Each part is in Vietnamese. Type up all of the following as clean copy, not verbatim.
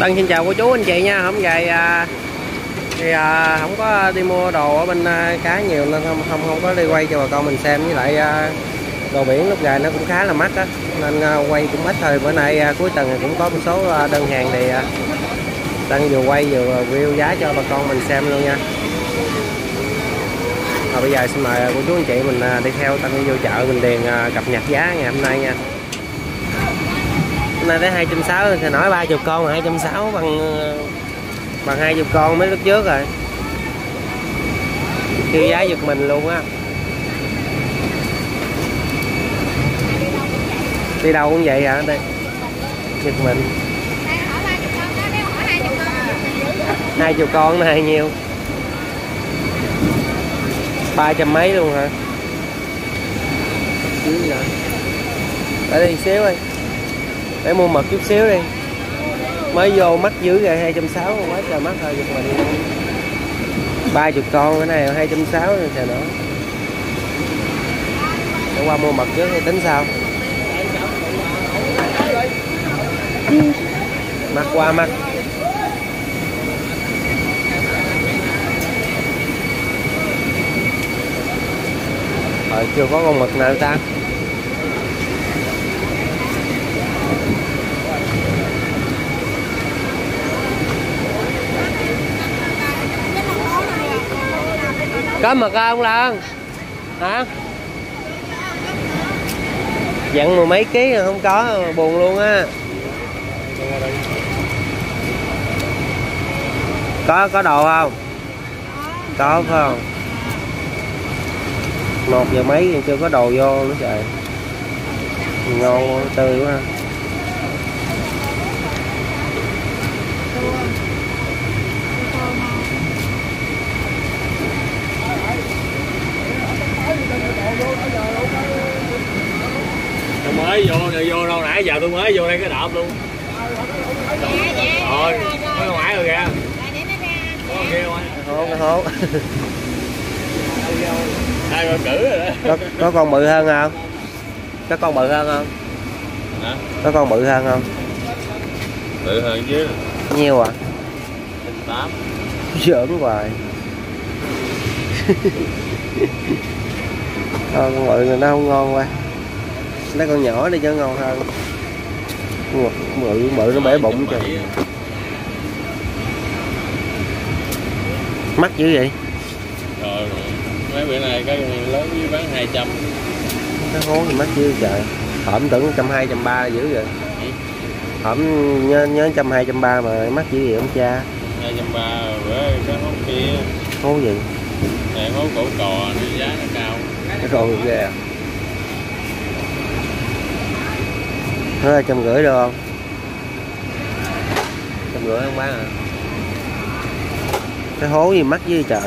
Tân xin chào cô chú anh chị nha. Hôm nay thì không có đi mua đồ ở bên cá nhiều nên không có đi quay cho bà con mình xem, với lại đồ biển lúc này nó cũng khá là mắc á nên quay cũng ít thôi. Bữa nay cuối tuần cũng có một số đơn hàng thì Tân vừa quay vừa review giá cho bà con mình xem luôn nha. Và bây giờ xin mời cô chú anh chị mình đi theo Tân đi vô chợ Bình Điền cập nhật giá ngày hôm nay nha. Hôm nay tới 260 thì nói 30 con, 260 bằng 20 con mấy lúc trước rồi. Kêu giá giật mình luôn á. Đi đâu cũng vậy hả? Đây. Giật mình. 20 con này nhiều. 300 mấy luôn hả? Để đi xíu đi. Để mua mực chút xíu đi. Mới vô mắc dữ rồi, 260 quá trời mắc rồi, giật mình. 30 con cái này 260 rồi trời nữa. Để qua mua mực trước thì tính sao. Mắc quá mắc. Rồi chưa có con mực nào ta. Có mực không Lan? Hả? Dặn mười mấy ký rồi không có, buồn luôn á. Có đồ không? Có phải không? 1 giờ mấy chưa có đồ vô nữa trời. Ngon tươi quá. Tôi mới vô này, vô đâu nãy giờ tôi mới vô đây cái đợt luôn. Rồi, nó ngoài rồi kìa. Không. Hai con cử rồi đó. Có con bự hơn không? Có con bự hơn không? Hả? Có con bự hơn không? Bự hơn chứ. Nhiêu à? 8. Giỡn hoài. Con bự này nó không ngon quá. Lấy con nhỏ đi cho ngon hơn. Bự nó bể bụng trời. Mắc dữ vậy? Trời ơi. Mấy bữa nay cái lớn với bán 200. Cái hố thì mắc dữ trời. Hổm tưởng 120, 130 dữ rồi. Hổm nhớ 120, 130 mà mắc dữ vậy ông cha. 230 với cái hố kia. Hố gì? Này hố cổ cò nó giá nó cao. Cái cổ kìa. Nó là 150 được không? 150 không bán à? Cái hố gì mắc dữ trời.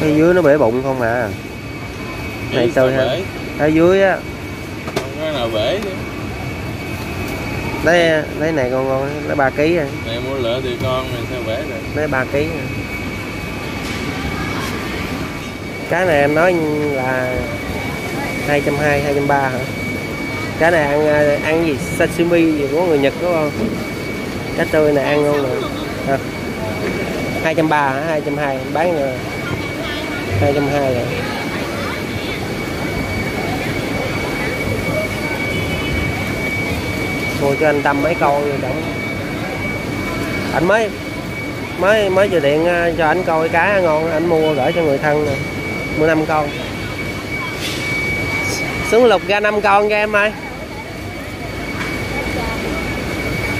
Cái dưới nó bể bụng không à? Này tươi ha. Ở dưới á. Không có nào bể chứ. Lấy này con ngon, lấy 3 kg rồi. Này mua lựa thì con này sao bể rồi. Lấy 3 kg rồi. Cái này em nói là 220, 230 hả? Cái này ăn gì? Sashimi gì của người Nhật đúng không? Cái tươi này ăn luôn rồi. À, 230 hả? 220 bán rồi. 220 rồi. Mua cho anh Tâm mấy con rồi chẳng. Anh mới vừa điện cho anh coi cá ngon, anh mua gửi cho người thân nè. Mua 5 con. Xuống lục ra 5 con cho em ơi.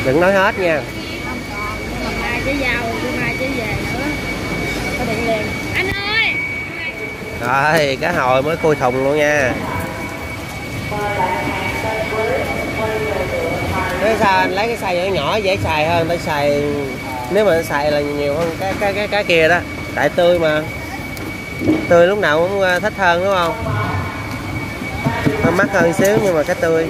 Đừng nói hết nha. Không còn, mà mai chứ giao, mai chứ về nữa. Có điện liền. Anh ơi. Rồi, cá hồi mới khui thùng luôn nha. Cái sao anh lấy cái xài nhỏ nhỏ dễ xài hơn, phải xài nếu mà xài là nhiều hơn cái kia đó, tại tươi mà. Tươi lúc nào cũng thích hơn đúng không? Nó mắc hơn xíu nhưng mà cái tươi.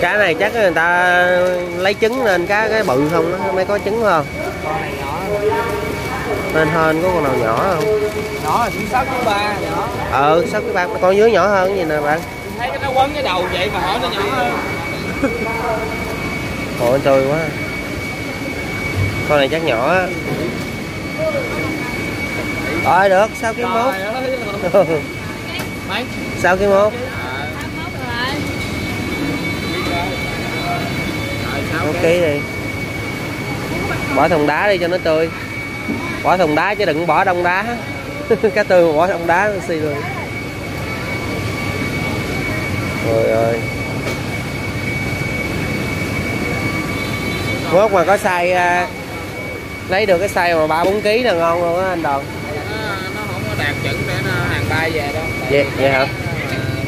Cá này chắc người ta lấy trứng lên cá cái bự không, nó mới có trứng không? Con này nhỏ. Hên hên có con nào nhỏ không? Nhỏ là 6,3 nhỏ. Ờ 6,3 con dưới nhỏ hơn cái gì nè bạn. Thấy cái nó quấn cái đầu vậy mà hỏi nó nhỏ hơn. Ôi trời quá. Con này chắc nhỏ á. Rồi được 6,1. 6,1. Ok đi. Bỏ thùng đá đi cho nó tươi. Bỏ thùng đá chứ đừng bỏ đông đá. Cá tươi mà bỏ đông đá nó xì rồi. Trời ơi. Mốt mà có size lấy được cái size mà 3-4 kg là ngon luôn á anh Đoàn. Nó không có đạt chuẩn để nó hàng bay về đâu. Vậy vậy hả?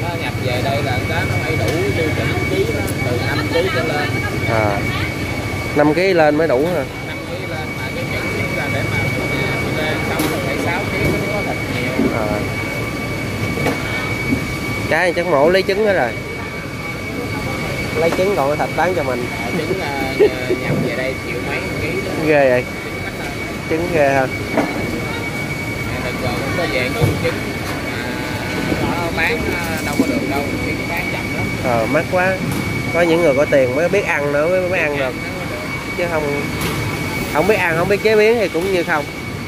Nó nhập về đây là cá nó phải đủ tiêu chuẩn ký đó, từ 5 kg trở lên. À. 5 kg lên mới đủ hả? 5 kg lên mà cái chuẩn nhất là để mà không phải 6 kg nó có thật nhiều. À. Cái này chắc mổ lấy trứng hết rồi. Lấy trứng còn thịt bán cho mình. Trứng nhập về đây triệu mấy ký đó. Ghê vậy. Trứng ghê hơn. Đợt rồi cũng có về con trứng mà nó bán đâu có được đâu, khi bán chậm lắm. Mắc quá. Có những người có tiền mới biết ăn nữa mới ăn được. Chứ không biết ăn, không biết chế biến thì cũng như không.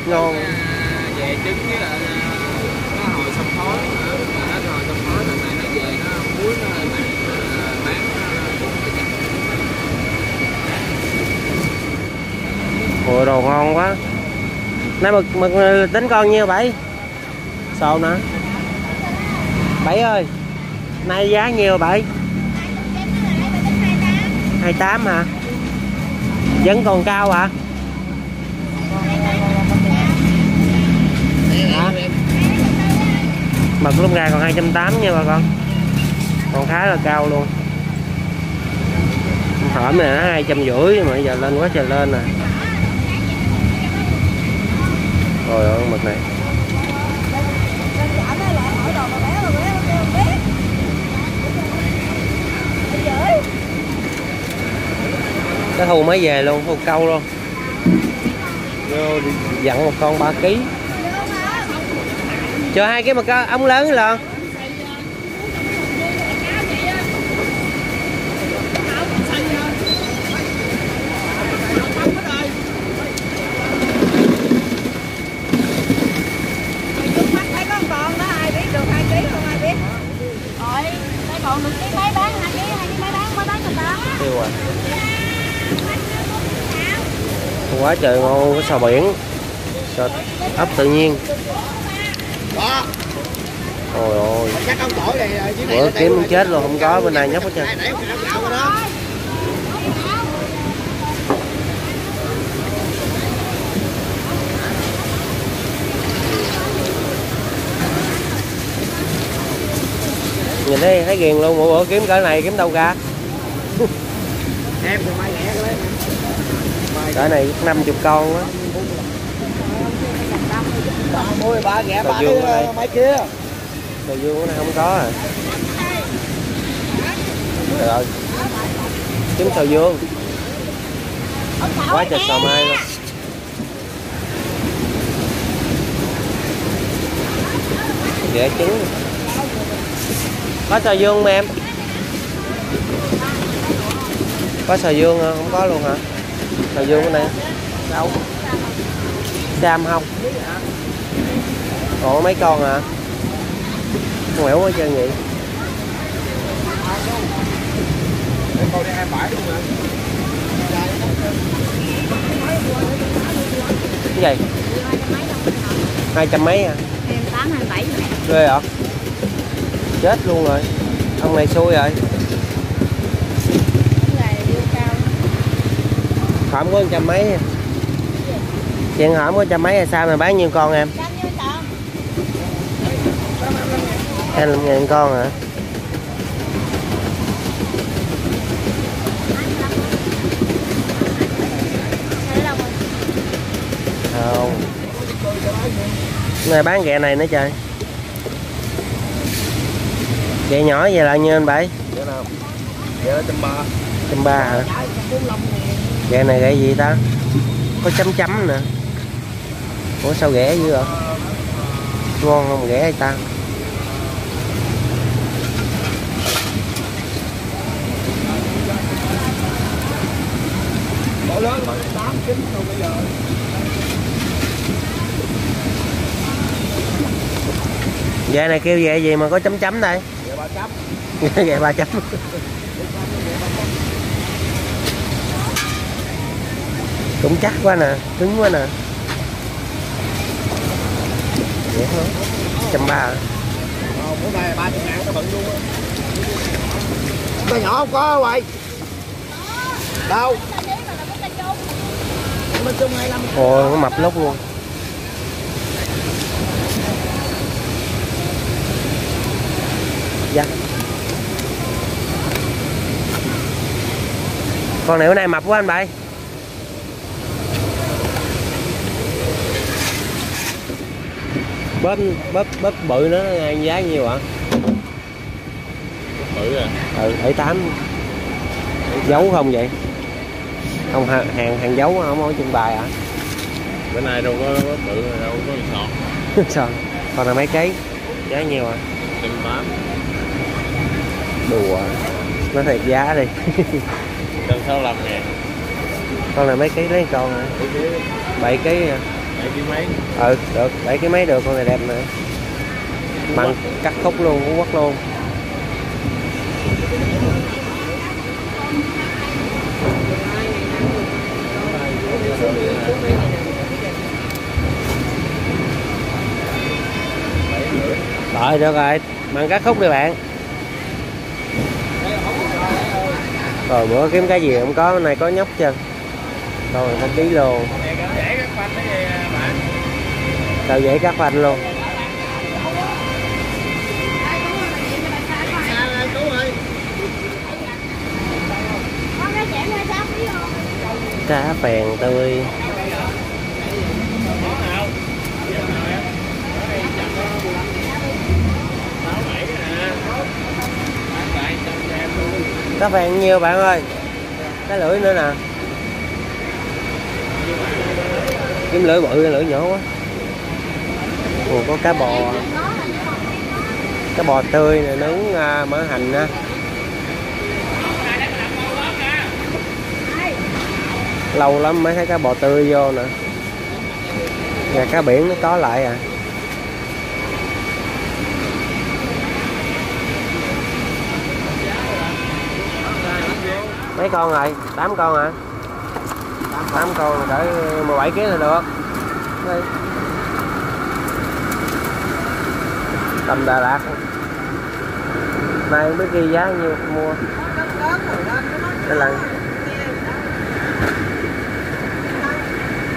Ngon. Về trứng với lại nó hồi xông thối nữa, mà hết rồi xông thối lần này nó về nó muối nó hơi mặn. Ôi đồ ngon quá. Nãy mực tính con nhiêu Bảy? Sao nữa? Bảy ơi, nay giá nhiêu Bảy? 28 hả? Vẫn còn cao hả? Hả? Mực lúc này còn 280 nha bà con. Còn khá là cao luôn. Hổm này nó 250 mà giờ lên quá trời lên nè. Rồi ơi mực này. Cái thu mới về luôn, thu câu luôn. Vô dặn một con 3 kg. Chờ 2 kg mà có ống lớn luôn. Còn được cái máy bán 2 kg, máy bán mới bán người ta. Tiêu à. Quá trời ngon cái sò biển. Sò ấp tự nhiên. Đó. Trời ơi. Bữa kiếm không chết luôn, không có bên này nhóc hết trơn. Nhìn thấy, ghiền luôn, mỗi bữa kiếm cỡ này kiếm đâu ra. Cỡ này 50 con á. Tàu dương ở đây. Tàu dương ở đây không có à. Trời ơi. Kiếm tàu dương. Quá trời sò mai luôn. Dễ trứng. Có sò dương không em? Có sò dương không? Có luôn hả? Sò dương cái này đâu? Sam không? Còn mấy con hả? Ngoẻo quá trơn vậy. Cái gì? 200 mấy à? 28, 27. Ghê hả? Chết luôn rồi. Ông này xui rồi. Hổm có 100 mấy. Chuyện hổm có 100 mấy là sao mà bán nhiêu con em? 25.000 con hả? Không. Này bán ghẹ này nữa trời. Vậy nhỏ vậy là nhiêu anh Bảy? Vậy nào? Vậy là 130. 130 hả? Vậy này gậy gì ta? Có chấm chấm nữa. Ủa sao rẻ dữ vậy? Ngon không, rẻ hay tăng? Bộ lớn rồi, 8-9 rồi bây giờ. Vậy này kêu vậy gì mà có chấm chấm đây? Vậy 3 chấm. Vậy 3 chấm. Cũng chắc quá nè, cứng quá nè. Dễ hơn, 130. Bữa nay 30.000 nó bận luôn á. Cái nhỏ không có quầy. Đâu? Ôi, nó mập lốc luôn. Dạ. Con này bữa nay mập quá anh Bảy. Bóp bự nó ăn giá nhiêu ạ? Bóp bự à? Ừ, 78. Giấu không vậy? Không, hàng giấu không có trưng bày ạ. À? Bữa nay đâu có bóp bự, đâu có sọt. Sọt. Còn là mấy cái? Giá nhiêu ạ? 180. Đùa. Nói thiệt giá đi. 165.000. Con là mấy cái đấy con ạ? 7 cái à? 7 cái mấy. Ừ, được, 7 cái mấy được, con này đẹp nè. Bằng cắt khúc luôn, cũng quất luôn. Rồi, được rồi, bằng cắt khúc đi bạn. Rồi bữa kiếm cái gì không có, này có nhóc chưa? Rồi, nó ký luôn. Sao dễ các phanh luôn. Cá phèn tươi. Cá phèn nhiều bạn ơi. Cái lưỡi nữa nè. Kiếm lưỡi bự, lưỡi nhỏ quá. Ủa, có cá bò. Cá bò tươi này nướng mỡ hành á. Lâu lắm mới thấy cá bò tươi vô nè. Nhà cá biển nó có lại à. Mấy con rồi? 8 con hả? 8 con cỡ 17 kg là được. Đây. Tầm Đà Lạt. Nay mới ghi giá nhiêu mua. Đây là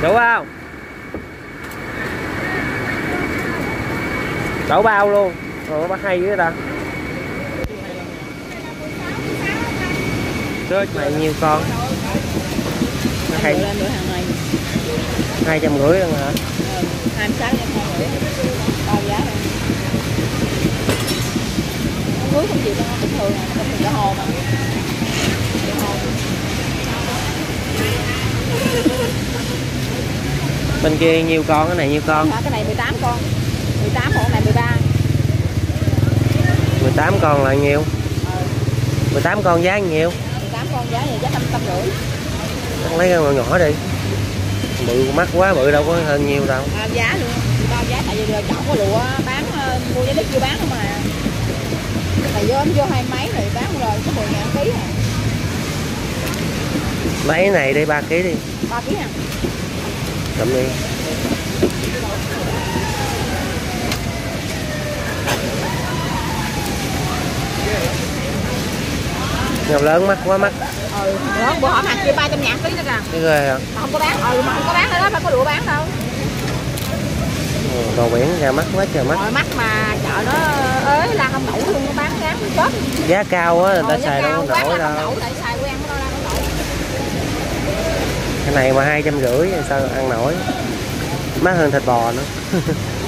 đủ không? Đủ bao luôn. Rồi bắt hay dữ ta. Rớt mày nhiều con. 250 luôn hả? 26 bao giá này. Không chịu bình thường là hồ mà. Bên kia nhiều con, cái này nhiều con. Cái này 18 con. 18 con, này 13. 18 con là nhiều. 18 con giá nhiều. 18 con giá này giá 550. Lấy cái nhỏ đi. Bự mắc quá, bự đâu có hơn nhiều đâu. Bao giá luôn. Bao giá tại vì chọn có lụa bán mua giá đứt chưa bán không à. Tại vô hai mấy rồi bán rồi có 10.000 ký à. Mấy này đây 3 ký đi. 3 ký à. Cầm đi. Ngọc lớn mắc quá mắc. Ừ, đó, bữa hổm hàng kia 300.000 ký nữa kìa. Cái ghê hả? Mà không có bán, mà không có bán nữa đó, phải có đũa bán đâu. Ừ, đồ biển ra mắc quá trời mắc. Rồi mắc mà chợ nó ới la không đủ luôn, nó bán giá chết. Giá cao á, người ta xài đâu không nổi đâu. Tại xài quen đâu la không nổi. Cái này mà 250 thì sao ăn nổi. Mắc hơn thịt bò nữa.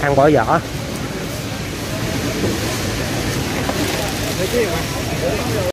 Ăn bỏ vỏ.